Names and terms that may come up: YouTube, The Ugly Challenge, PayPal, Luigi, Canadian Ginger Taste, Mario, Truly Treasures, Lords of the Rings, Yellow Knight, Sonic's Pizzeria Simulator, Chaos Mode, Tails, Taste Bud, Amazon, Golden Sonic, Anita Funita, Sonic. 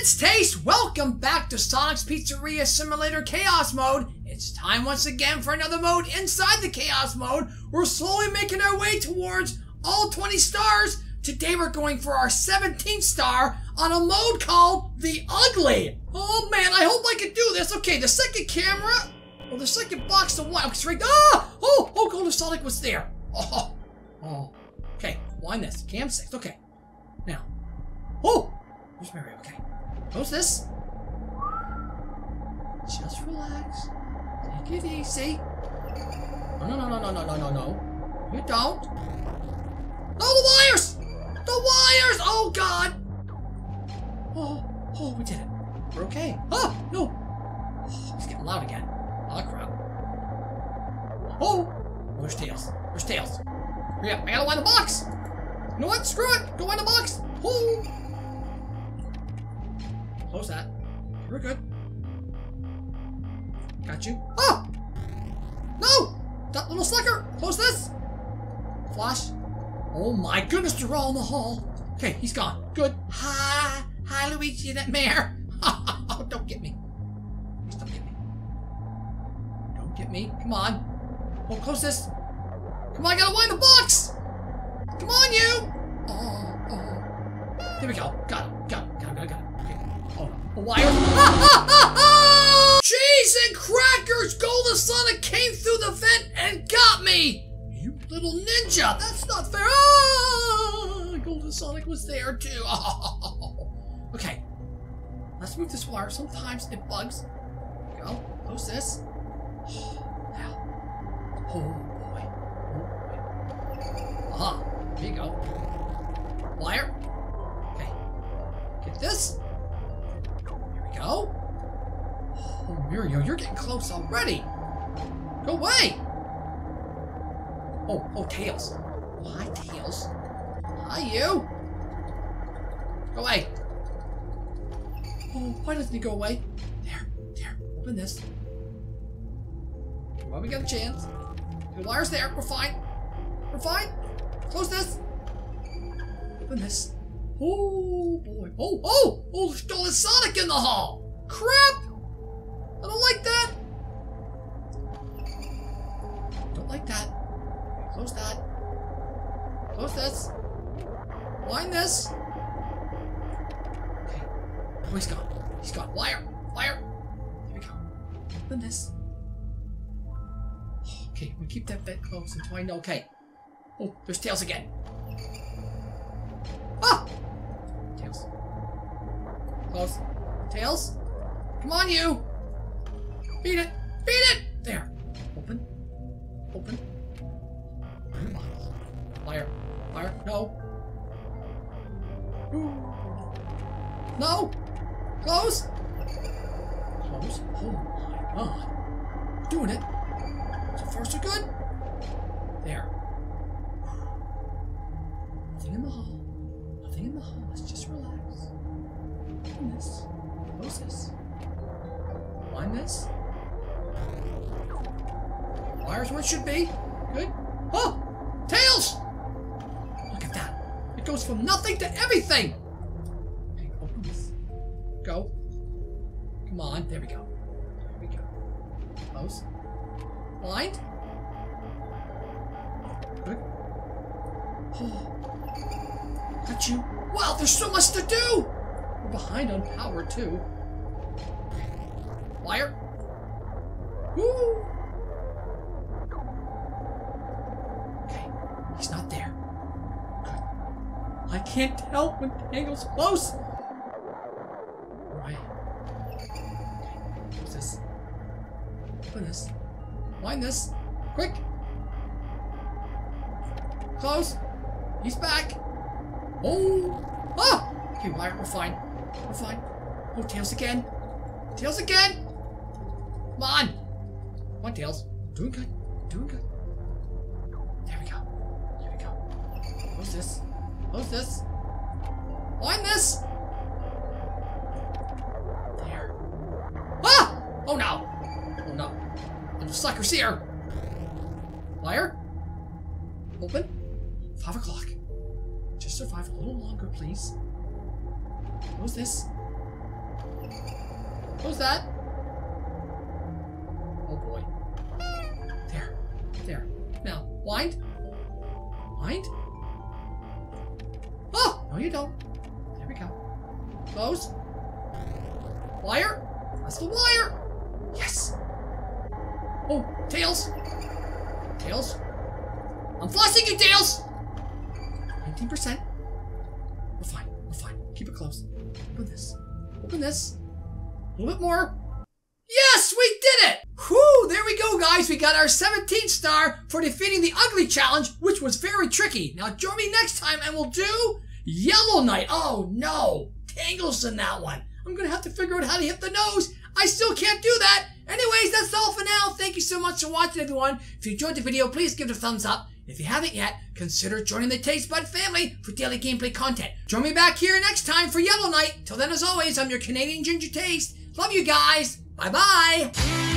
It's Taste! Welcome back to Sonic's Pizzeria Simulator Chaos Mode. It's time once again for another mode inside the Chaos Mode. We're slowly making our way towards all 20 stars. Today we're going for our 17th star on a mode called The Ugly. Oh man, I hope I can do this. Okay, the second camera, or the second box to one. Ah! Oh, Golden Sonic was there. Oh. Okay, wind this. Cam 6, okay. Now. Oh! Where's Mario? Okay. Close this. Just relax. Take it easy. No. You don't. No, the wires! The wires! Oh, God! Oh, we did it. We're okay. Oh, no! Oh, it's getting loud again. Oh, crap. Oh! Where's Tails? Where's Tails? Hurry up. I gotta wind the box! You know what? Screw it! Go wind the box! Oh! Close that. We're good. Got you. Oh! No! That little sucker! Close this! Flash. Oh my goodness, they're all in the hall. Okay, he's gone. Good. Hi, Luigi, that mare. Oh, don't get me. Please don't get me. Don't get me. Come on. Oh, close this. Come on, I gotta wind the box! Come on, you! Oh. There we go. Got it. A wire. Cheese and crackers! Golden Sonic came through the vent and got me! You little ninja! That's not fair! Ah, Golden Sonic was there too. Oh. Okay. Let's move this wire. Sometimes it bugs. There we go. Close this. Oh, now. Oh boy. Aha. There you go. Wire. Okay. Get this. Go? Oh, Mario, you're getting close already. Go away. Oh, Tails. Hi, Tails. Hi, you. Go away. Oh, why doesn't he go away? There. Open this. Well, we got a chance. The wire's there. We're fine. Close this. Open this. Oh boy. Oh, there's Sonic in the hall. Crap. I don't like that. Close that. Close this. Wind this. Okay. Oh, he's gone. Wire. There we go. Open this. Okay, we keep that vent closed until I know. Okay. Oh, there's Tails again. Close. Tails? Come on, you! Beat it! There. Open. Fire. No. Ooh. No! Close. Oh my god. Doing it. So far, so good. There. Nothing in the hall. Let's just relax. Open this. Close this. Wind this. Wire's where it should be. Good. Oh! Tails! Look at that. It goes from nothing to everything! Okay, open this. Go. Come on. There we go. Close. Wind. Good. Oh. Got you. Wow, there's so much to do! Behind on power too. Wire. Woo. Okay, he's not there. Good. I can't tell when Tangle's close. Right. Okay. What's this? Open this. Wind this. Quick. Close. He's back. Oh. Ah. Okay, wire. We're fine. Oh, Tails again! Come on, Tails. Doing good. There we go. Close this. Wind this! There. Ah! Oh no. Little sucker's here! Wire? Open? 5 o'clock. Just survive a little longer, please. Close this. What was that? Oh boy. There. There. Now, wind. Wind? Oh! No, you don't. There we go. Close. Wire. That's the wire. Yes! Oh, Tails. Tails. I'm flossing you, Tails! 19%. We're fine. We're fine. Keep it close. Open this. Open this. A little bit more. Yes, we did it! Whew, there we go, guys. We got our 17th star for defeating the Ugly Challenge, which was very tricky. Now, join me next time and we'll do Yellow Knight. Oh, no. Tangles in that one. I'm going to have to figure out how to hit the nose. I still can't do that. Anyways, that's all for now. Thank you so much for watching, everyone. If you enjoyed the video, please give it a thumbs up. If you haven't yet, consider joining the Taste Bud family for daily gameplay content. Join me back here next time for Yellow Knight. Till then, as always, I'm your Canadian Ginger Taste. Love you guys. Bye-bye.